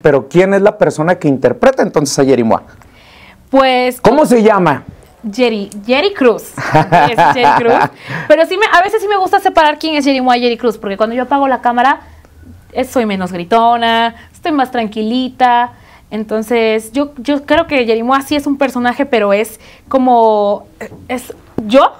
Pero ¿quién es la persona que interpreta entonces a Yeri MUA? Pues... ¿Cómo se llama? Jerry Cruz. Es Jerry Cruz. Pero sí a veces sí me gusta separar quién es Yeri MUA y Jerry Cruz, porque cuando yo apago la cámara soy menos gritona, estoy más tranquilita. Entonces yo creo que Yeri MUA sí es un personaje, pero es como... es yo,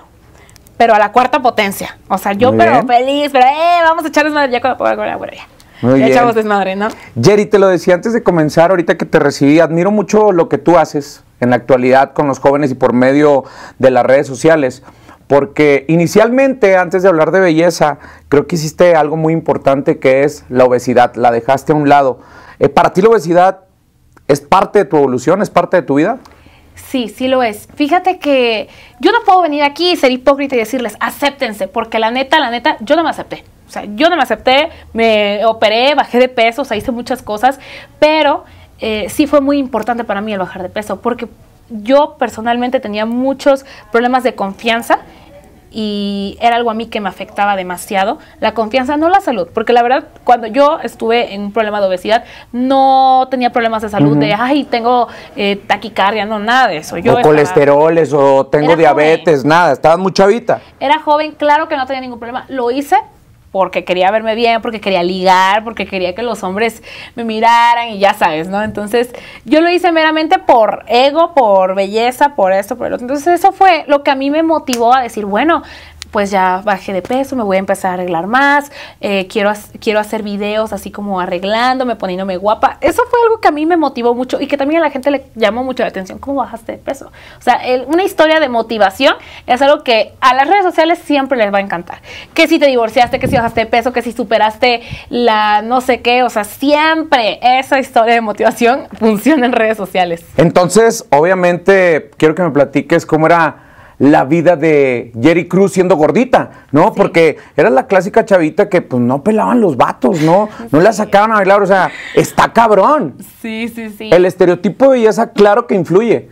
pero a la cuarta potencia. O sea, yo pero feliz, pero vamos a echarles madre ya cuando apago la cámara. Muy bien. Chavos desmadre, ¿no? Jerry, te lo decía antes de comenzar, ahorita que te recibí, admiro mucho lo que tú haces en la actualidad con los jóvenes y por medio de las redes sociales, porque inicialmente, antes de hablar de belleza, creo que hiciste algo muy importante que es la obesidad, la dejaste a un lado. ¿Para ti la obesidad es parte de tu evolución, es parte de tu vida? Sí, sí lo es. Fíjate que yo no puedo venir aquí y ser hipócrita y decirles, acéptense, porque la neta, yo no me acepté. O sea, yo no me acepté, me operé, bajé de peso, o sea, hice muchas cosas, pero sí fue muy importante para mí el bajar de peso, porque yo personalmente tenía muchos problemas de confianza y era algo a mí que me afectaba demasiado. La confianza, no la salud, porque la verdad, cuando yo estuve en un problema de obesidad, no tenía problemas de salud, de, ay, tengo taquicardia, no, nada de eso. Yo o colesteroles, o tengo diabetes, joven. Nada, estaba muy chavita. Era joven, claro que no tenía ningún problema, lo hice porque quería verme bien, porque quería ligar, porque quería que los hombres me miraran y ya sabes, ¿no? Entonces, yo lo hice meramente por ego, por belleza, por esto, por el otro. Entonces, eso fue lo que a mí me motivó a decir, bueno, pues ya bajé de peso, me voy a empezar a arreglar más, quiero hacer videos así como arreglándome, poniéndome guapa. Eso fue algo que a mí me motivó mucho y que también a la gente le llamó mucho la atención. ¿Cómo bajaste de peso? O sea, una historia de motivación es algo que a las redes sociales siempre les va a encantar. Que si te divorciaste, que si bajaste de peso, que si superaste la no sé qué. O sea, siempre esa historia de motivación funciona en redes sociales. Entonces, obviamente, quiero que me platiques cómo era la vida de Jerry Cruz siendo gordita, ¿no? Sí. Porque era la clásica chavita que pues no pelaban los vatos, ¿no? Sí. No la sacaban a bailar, o sea, está cabrón. Sí, sí, sí. El estereotipo de belleza, claro que influye.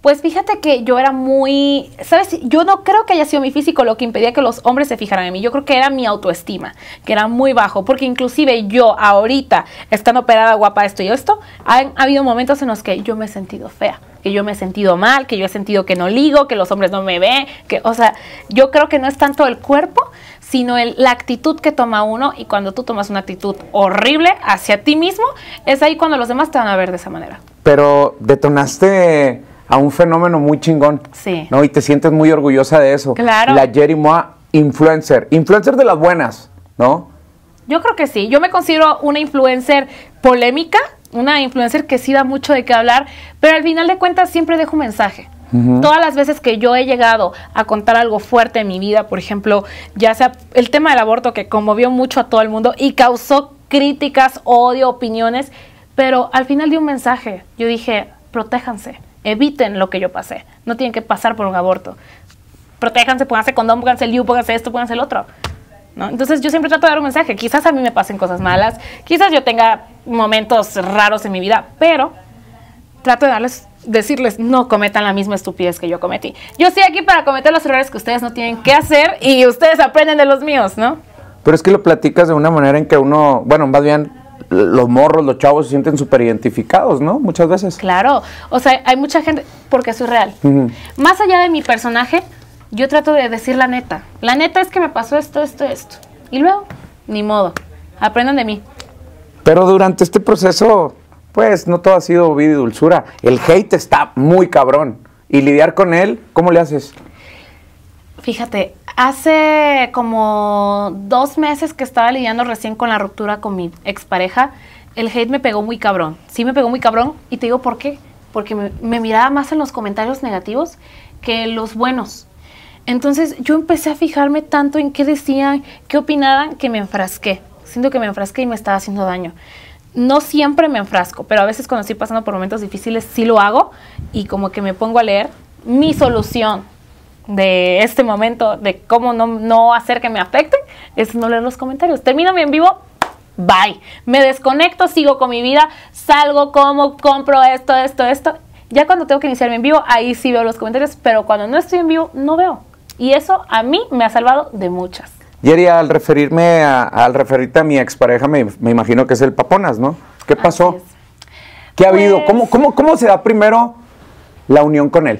Pues fíjate que yo era muy... ¿Sabes? Yo no creo que haya sido mi físico lo que impedía que los hombres se fijaran en mí. Yo creo que era mi autoestima, que era muy bajo. Porque inclusive yo ahorita, estando operada, guapa, esto y esto, han habido momentos en los que yo me he sentido fea, que yo me he sentido mal, que yo he sentido que no ligo, que los hombres no me ven. Que, o sea, yo creo que no es tanto el cuerpo, sino la actitud que toma uno. Y cuando tú tomas una actitud horrible hacia ti mismo, es ahí cuando los demás te van a ver de esa manera. Pero detonaste a un fenómeno muy chingón, sí, ¿no? Y te sientes muy orgullosa de eso. Claro. La Yeri MUA influencer, influencer de las buenas, ¿no? Yo creo que sí. Yo me considero una influencer polémica, una influencer que sí da mucho de qué hablar, pero al final de cuentas siempre dejo un mensaje. Todas las veces que yo he llegado a contar algo fuerte en mi vida, por ejemplo, ya sea el tema del aborto que conmovió mucho a todo el mundo y causó críticas, odio, opiniones, pero al final di un mensaje. Yo dije, protéjanse. Eviten lo que yo pasé. No tienen que pasar por un aborto. Protéjanse, pónganse condón, pónganse el pónganse esto, pónganse el otro, ¿no? Entonces yo siempre trato de dar un mensaje. Quizás a mí me pasen cosas malas, quizás yo tenga momentos raros en mi vida, pero trato de decirles, no cometan la misma estupidez que yo cometí. Yo estoy aquí para cometer los errores que ustedes no tienen que hacer y ustedes aprenden de los míos, ¿no? Pero es que lo platicas de una manera en que uno, bueno, más bien los morros, los chavos se sienten súper identificados, ¿no? Muchas veces. Claro, o sea, hay mucha gente, porque soy real. Más allá de mi personaje, yo trato de decir la neta. La neta es que me pasó esto, esto, esto. Y luego, ni modo, aprendan de mí. Pero durante este proceso, pues, no todo ha sido vida y dulzura. El hate está muy cabrón. Y lidiar con él, ¿cómo le haces? Fíjate, hace como 2 meses que estaba lidiando recién con la ruptura con mi expareja, el hate me pegó muy cabrón. Sí me pegó muy cabrón y te digo por qué. Porque me miraba más en los comentarios negativos que los buenos. Entonces yo empecé a fijarme tanto en qué decían, qué opinaban, que me enfrasqué. Siento que me enfrasqué y me estaba haciendo daño. No siempre me enfrasco, pero a veces cuando estoy pasando por momentos difíciles sí lo hago y como que me pongo a leer mi solución de este momento, de cómo no hacer que me afecten, es no leer los comentarios. Termino mi en vivo, bye. Me desconecto, sigo con mi vida, salgo, como, compro esto, esto, esto. Ya cuando tengo que iniciar mi en vivo, ahí sí veo los comentarios, pero cuando no estoy en vivo, no veo. Y eso a mí me ha salvado de muchas. Jerry, al referirte a mi expareja, me imagino que es el Paponas, ¿no? ¿Qué pasó? ¿Qué ha habido? ¿Cómo se da primero la unión con él?